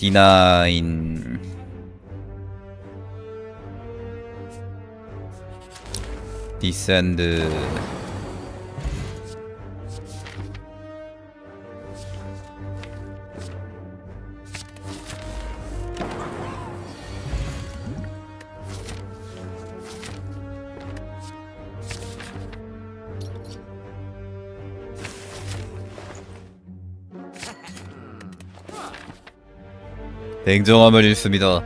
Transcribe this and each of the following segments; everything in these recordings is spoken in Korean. D9 descend 냉정함을 잃습니다.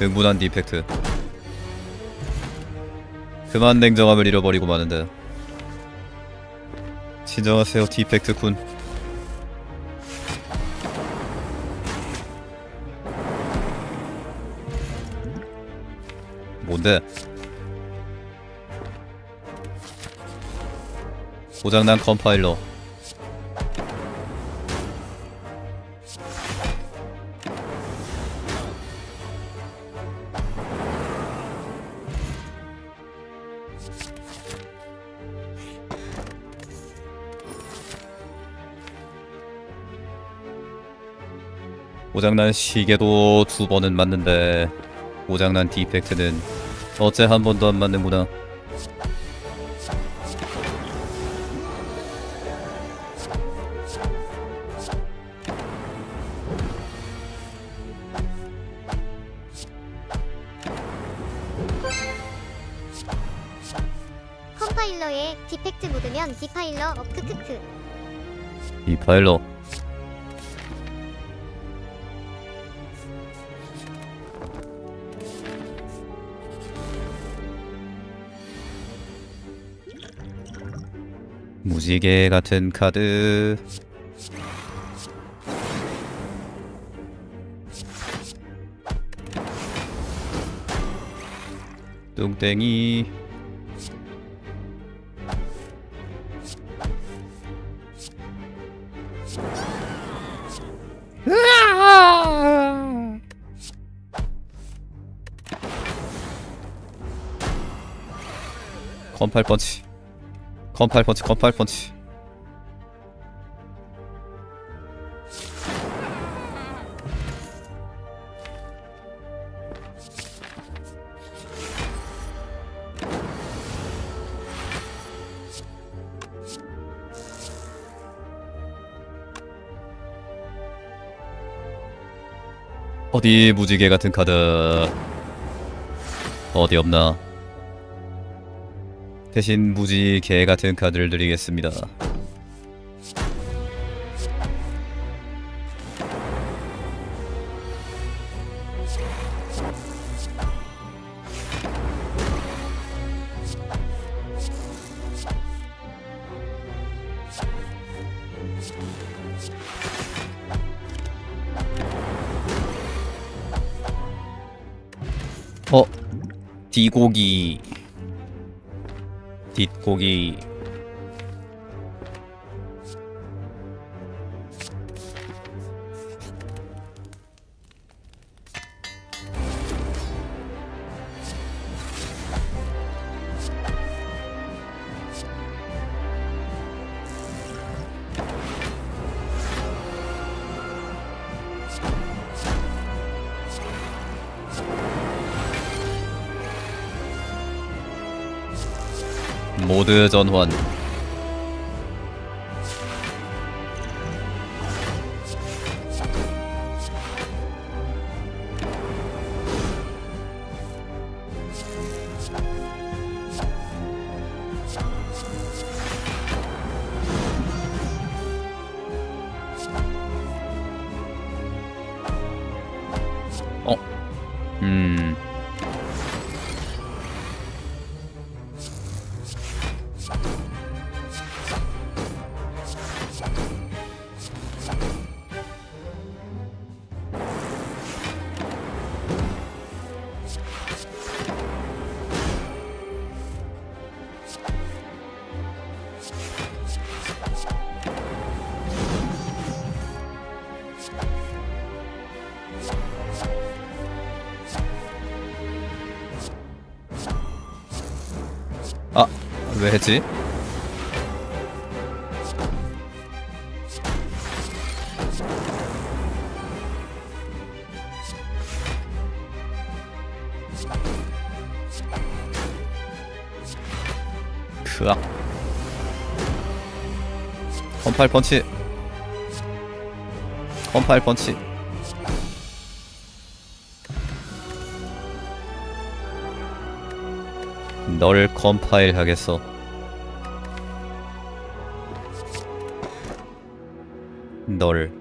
흥분한 디펙트. 그만 냉정함을 잃어버리고 마는데. 진정하세요, 디펙트 군. 뭔데? 고장난 컴파일러. 고장난 시계도 두 번은 맞는데 고장난 디펙트는 어째 한 번도 안 맞는구나. 컴파일러에 디펙트 묻으면 디파일러 업 크크크. 디파일러. 무지개 같은 카드. 뚱땡이. 컴팔펀치. 컴파일펀치, 컴파일펀치. 어디 무지개 같은 카드 어디 없나? 대신 무지개 같은 카드를 드리겠습니다. 디고기. 뒷고기. 모드 전환. 아, 왜 했지? 으악. 컴파일 펀치. 컴파일 펀치. 너를 컴파일 하겠어. 너를.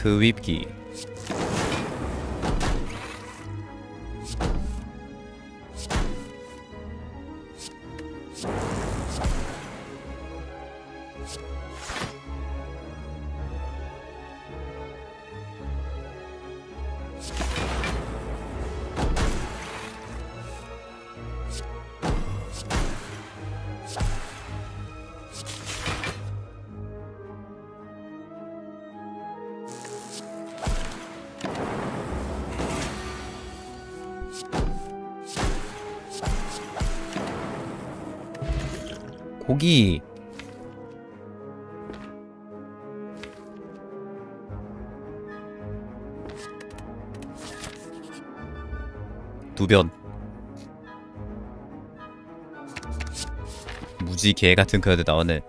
트윗기. 고기. 두변. 무지 개같은 카드 나오네.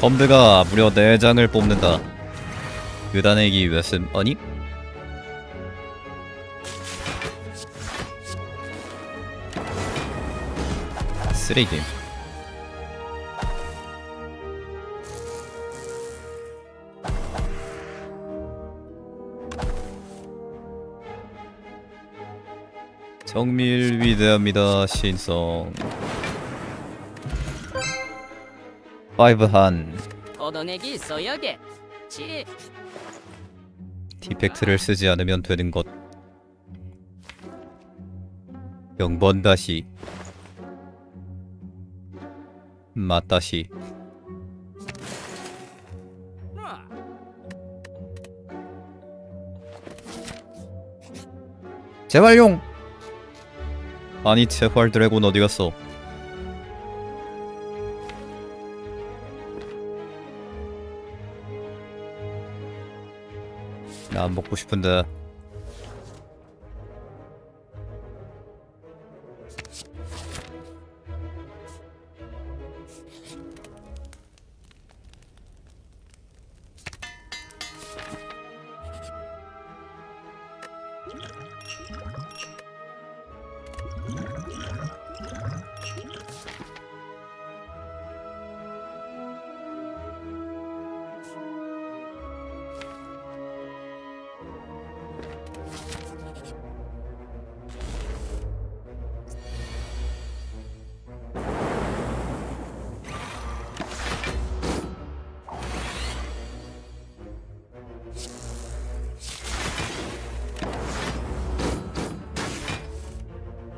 컴드가 무려 4장을 뽑는다. 유단내기 웨슨 아니? 쓰레기. 정밀 위대합니다. 신성. 5한 얻어내기 써야게. 디펙트를 쓰지 않으면 되는 것. 0번 다시 맛 다시. 재활용. 아니 재활 드래곤 어디갔어? 나 안 먹고 싶은데.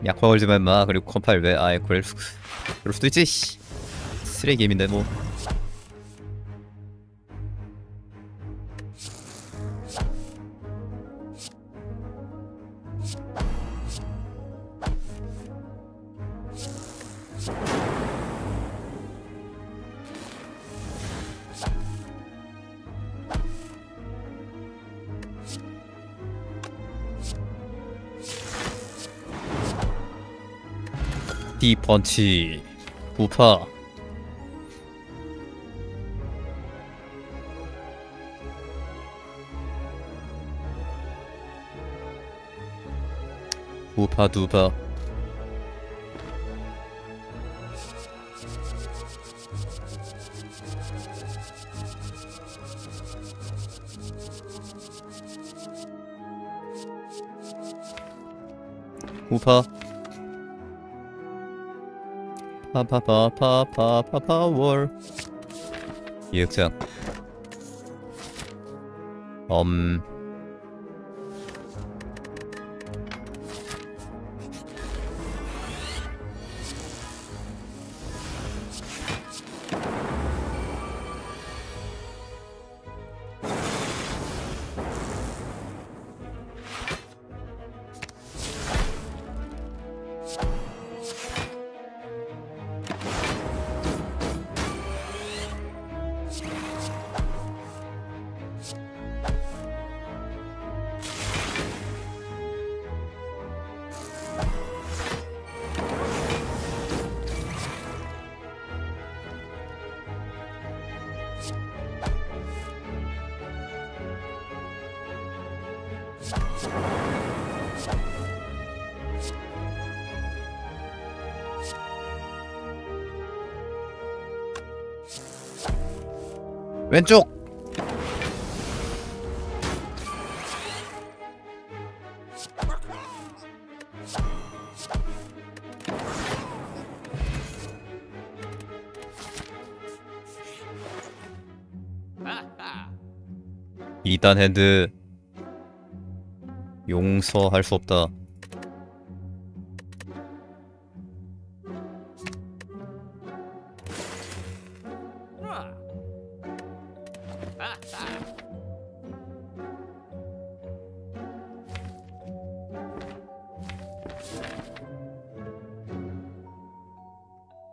약화 걸지마 인마. 그리고 컴파일 왜 아예 그럴 수도 있지. 쓰레기 게임인데 뭐. 디펀치. 부파. 부파 두파. 부파. 파파파파파파파월 예측 왼쪽 이단 헤드 용서할 수 없다.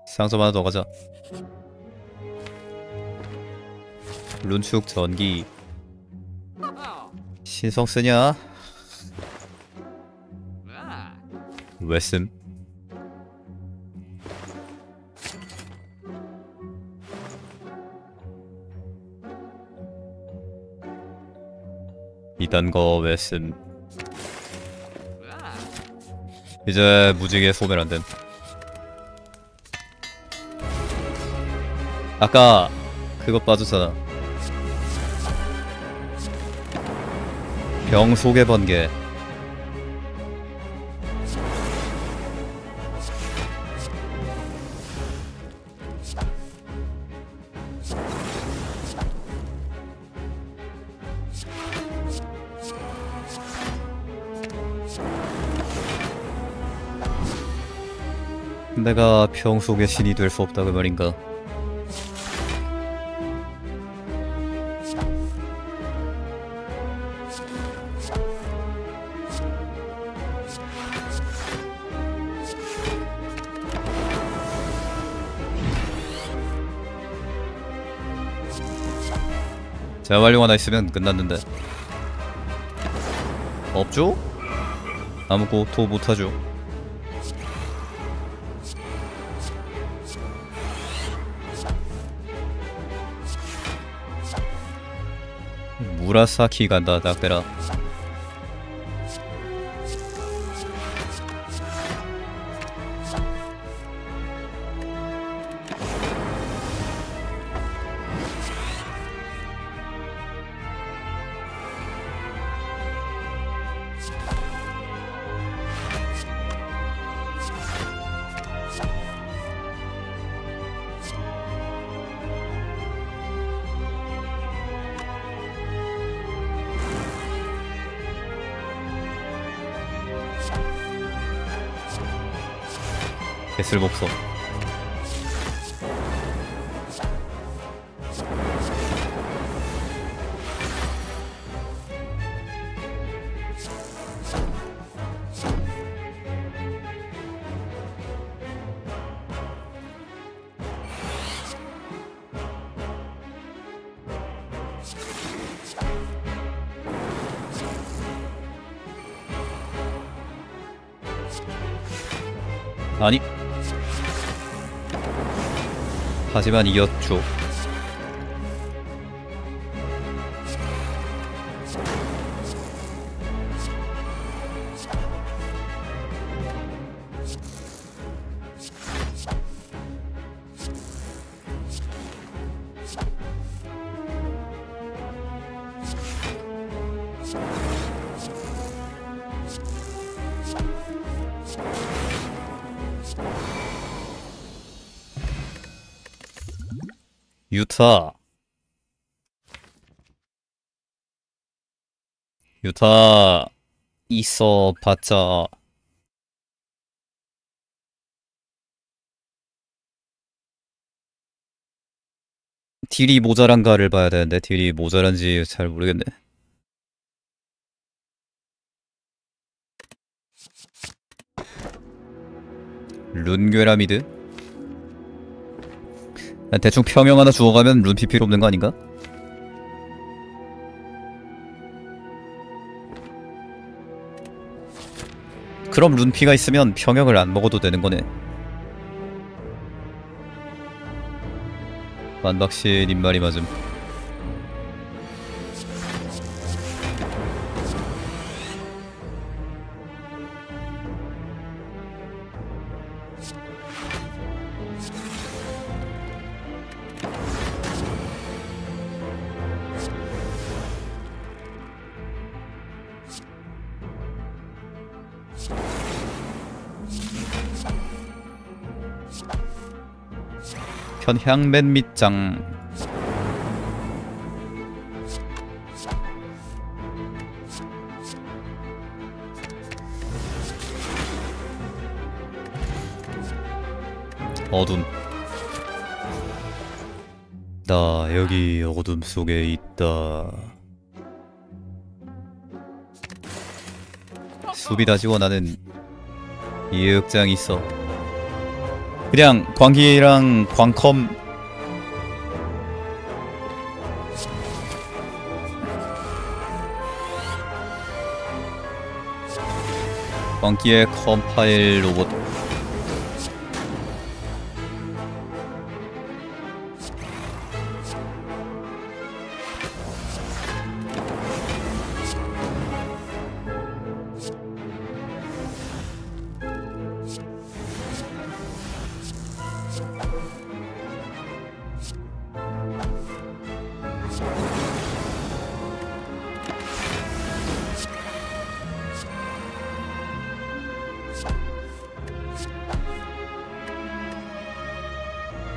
상점 하나 더 가자. 룬축 전기 신성 쓰냐? 왜 쓴? 이딴 거 왜 쓴? 이제 무지개 소멸 안 됨. 아까 그거 빠졌잖아. 병 속의 번개. 내가 병 속의 신이 될 수 없다 그 말인가? 재활용 하나 있으면 끝났는데 없죠? 아무것도 못하죠. 무라사키 간다 닥대라. 개슬 복소 아니 하지만 이겼죠. 유타 있어봤자 딜이 모자란가를 봐야 되는데 딜이 모자란지 잘 모르겠네. 룬괴라미드? 대충 평형 하나 주워가면 룬 PP 없는 거 아닌가? 그럼 룬피가 있으면 평형을 안 먹어도 되는 거네. 만박씨 님 말이 맞음. 현향맨 밑장 어둠. 나 여기 어둠 속에 있다. 수비 다 지원하는 예욕장 있어. 그냥 광기랑 광컴 광기의 컴파일 로봇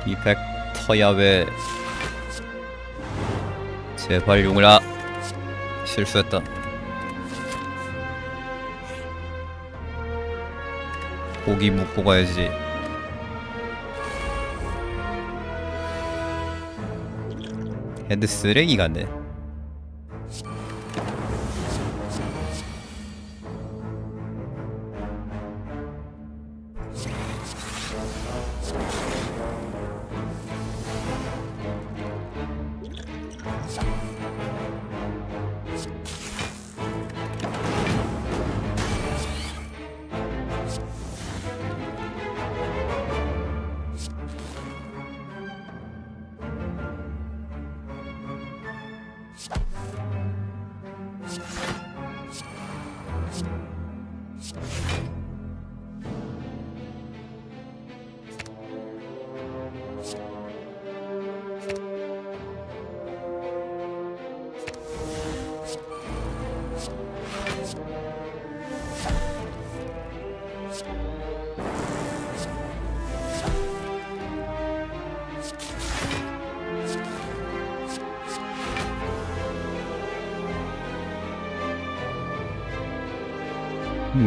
디펙트 야외 재활용을 실수했다. 고기 묶고 가야지. 핸드 쓰레기 같네.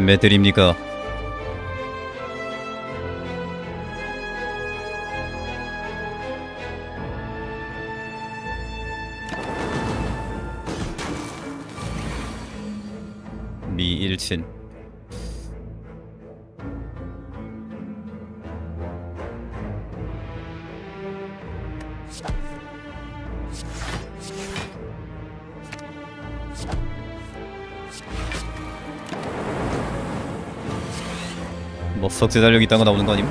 매드립니까? 미일친 석재 달력이 있다가 나오는 거 아님?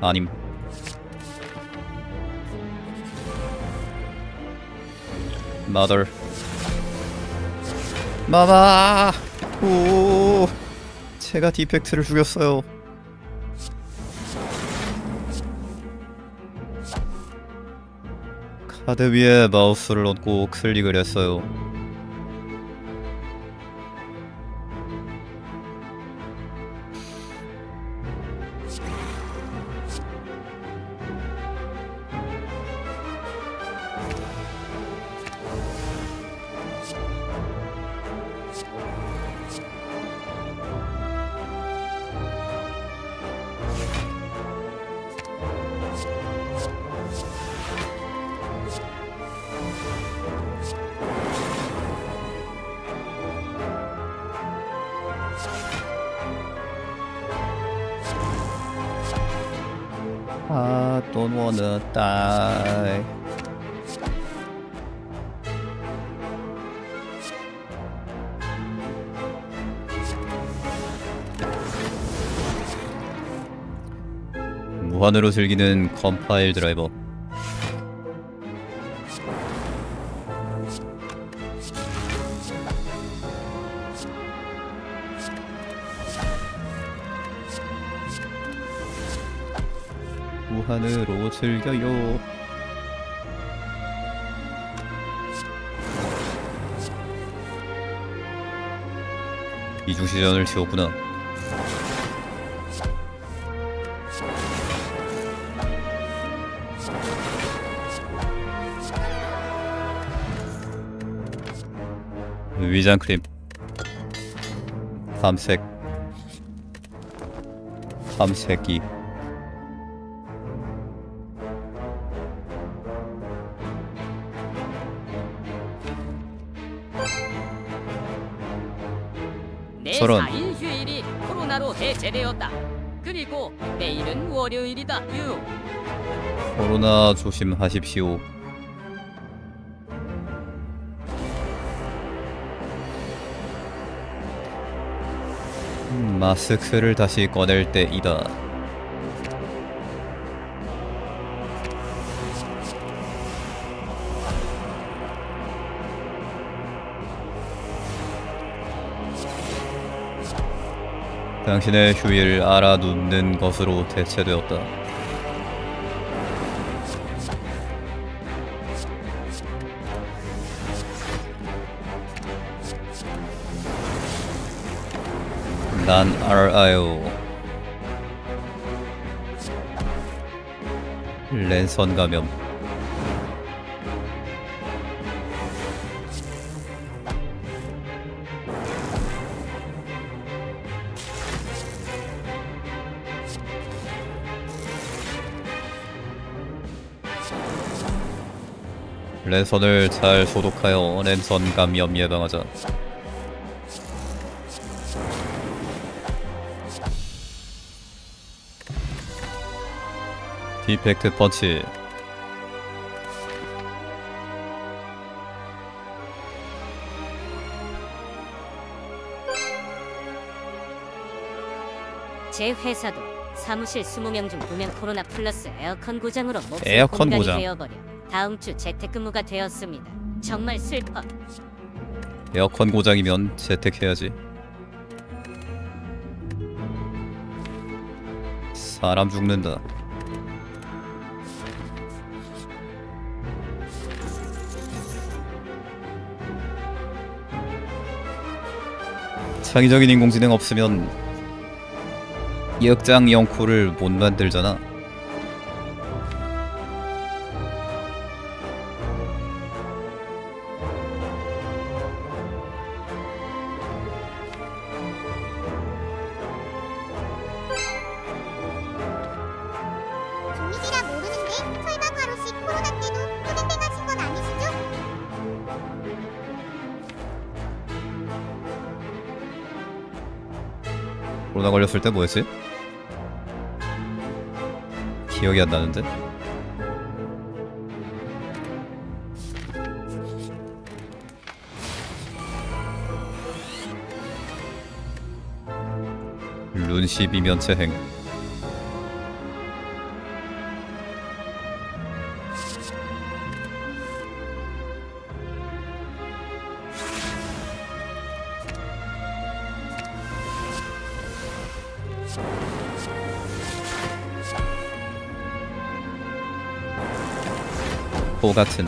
아님. Mother. 마마. 오. 제가 디펙트를 죽였어요. 카드 위에 마우스를 얹고 클릭을 했어요. I don't wanna die. 무한으로 즐기는 컴파일드라이버. 무한으로 즐겨요. 이중시전을 지웠구나. 위장크림 밤새기 서론. 내 4일 휴일이 코로나로 해제되었다. 그리고 내일은 월요일이다. 코로나 조심하십시오. 마스크를 다시 꺼낼 때이다. 당신의 휴일 알아놓는 것으로 대체되었다. 난 알아요. 랜선 감염. 랜선을 잘 소독하여 랜선 감염 예방하자. 디펙트 펀치. 제 회사도 사무실 20명 중 2명 코로나 플러스 에어컨 고장으로 몹쓸 공간이 되어버려 다음 주 재택근무가 되었습니다. 정말 슬퍼. 에어컨 고장이면 재택해야지. 사람 죽는다. 창의적인 인공지능 없으면 역장 영코를 못 만들잖아. 종이시라 모르는데 설마 과로시 코로나 때도 땡땡하신 건 아니시죠? 코로나 걸렸을 때 뭐였지? 기억이 안 나는데? 룬12 면체행. 같은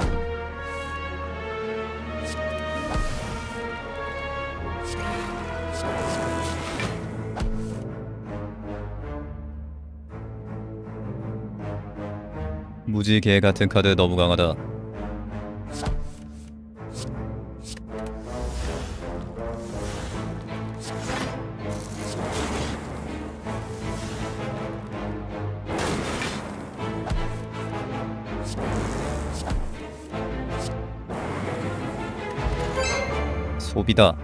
무지개 같은 카드 너무 강하다. 소비다.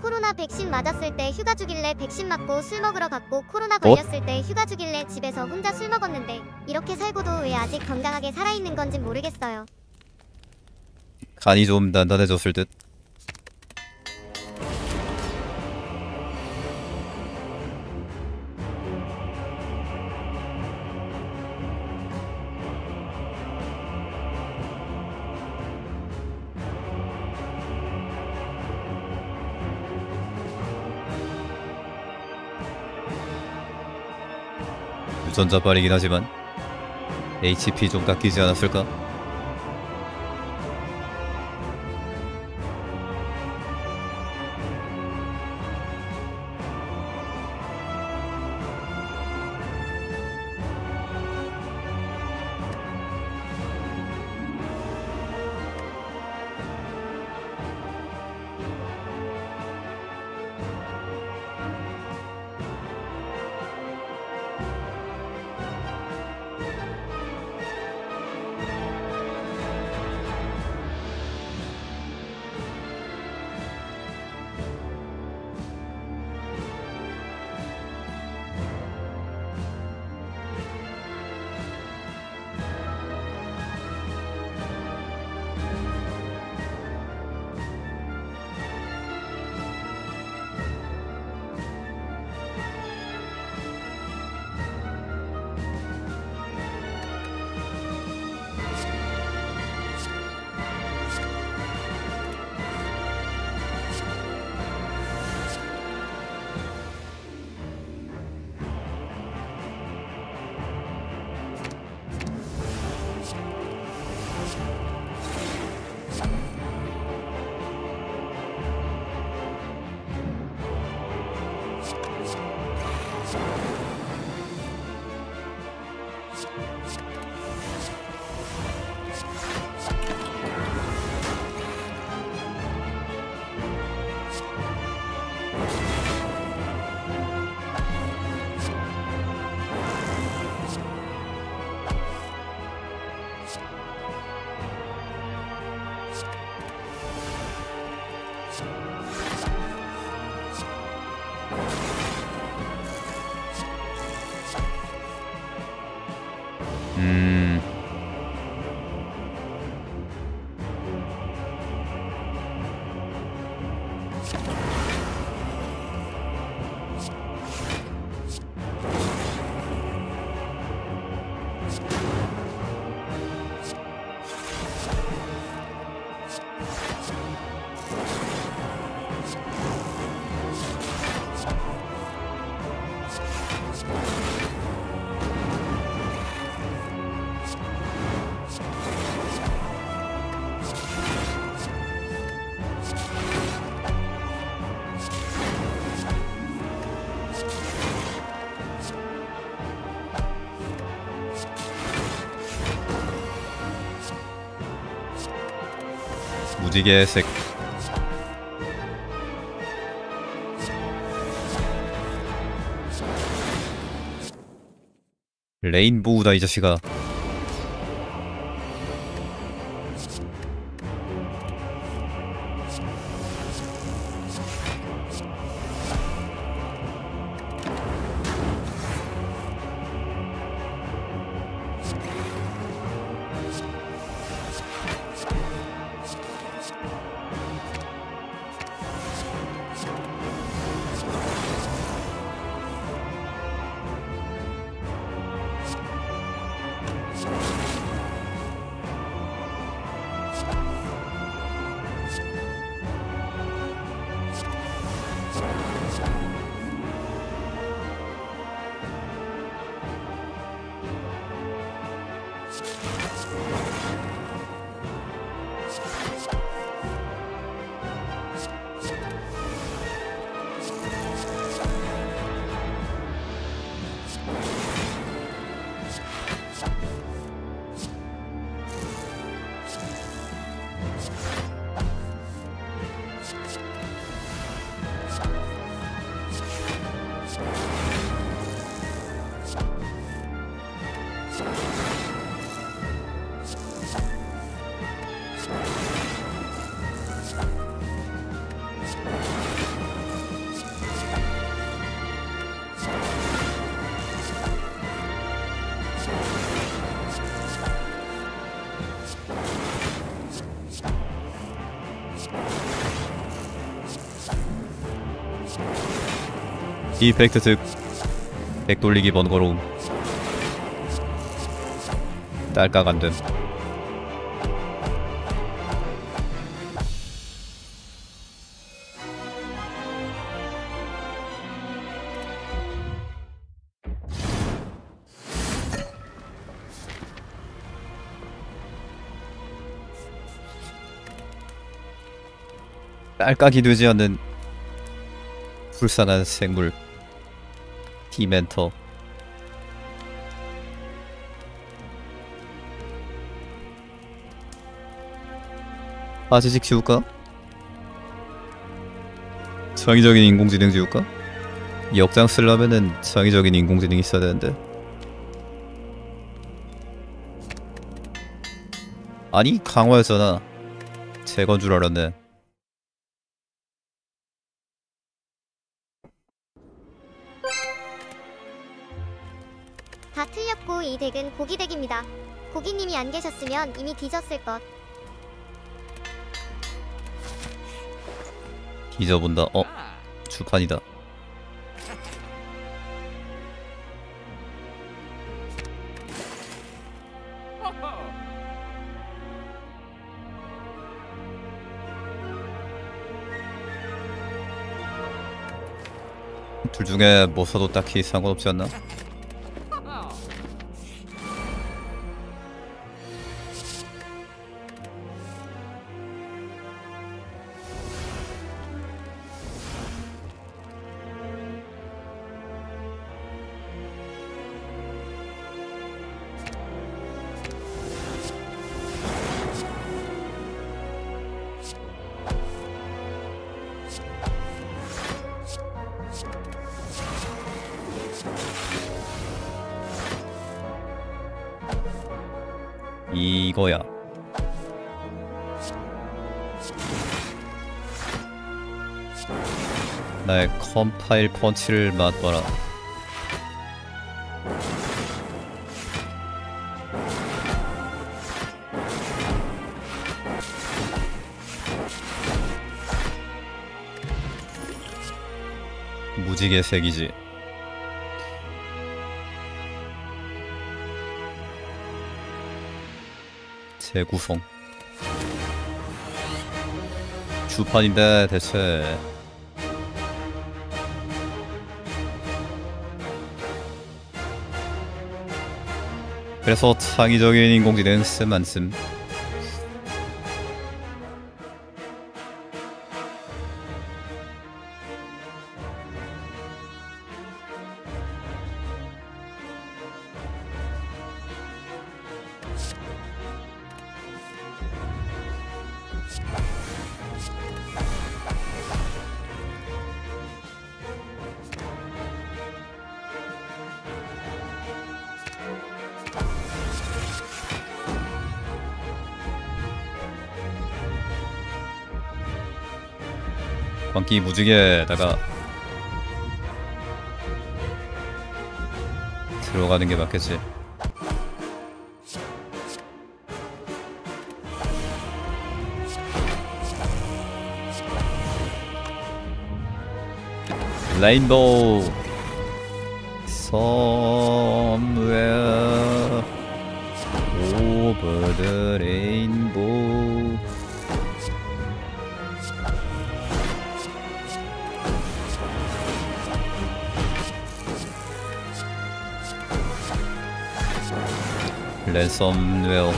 코로나 백신 맞았을 때 휴가 주길래 백신 맞고 술 먹으러 갔고 코로나 걸렸을 때 휴가 주길래 집에서 혼자 술 먹었는데 이렇게 살고도 왜 아직 건강하게 살아있는 건진 모르겠어요. 간이 좀 단단해졌을 듯. 전자빨이긴 하지만 HP 좀 깎이지 않았을까? 무지개 색. 레인보우다 이 자식아. 디펙트 즉 백돌리기 번거로움. 딸깍 안됨. 딸깍이 되지 않는 불쌍한 생물 디멘터. 아지직 지울까? 창의적인 인공지능 지울까? 역장 쓰려면은 창의적인 인공지능이 있어야 되는데. 아니 강화였잖아. 제건 줄 알았네. 다 틀렸고 이 덱은 고기 덱입니다. 고기님이 안 계셨으면 이미 뒤졌을 것. 잊어본다. 어? 주판이다. 둘 중에 뭐 사도 딱히 상관없지 않나? 이거야. 나의 컴파일 펀치를 맛봐라. 무지개 색이지. 재구성. 주판인데 대체 그래서 창의적인 인공지능 쓰면 안 쓰면 광기 무지개에다가 들어가는 게 맞겠지. 레인보우 Somewhere over the rainbow. 랜섬웨어.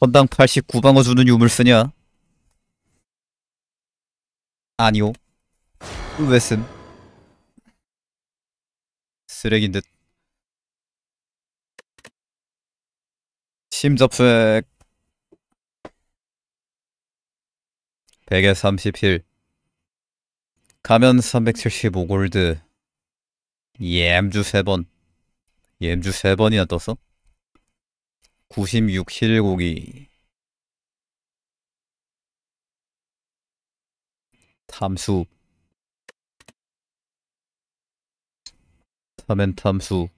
건당 89방어 주는 유물 쓰냐? 아니요. 왜 쓴? 쓰레긴 듯. 심접수액 100에 30힐 가면 375골드 옘주 3번 옘주 3번이나 떴어? 96힐 고기 탐수 탐엔 탐수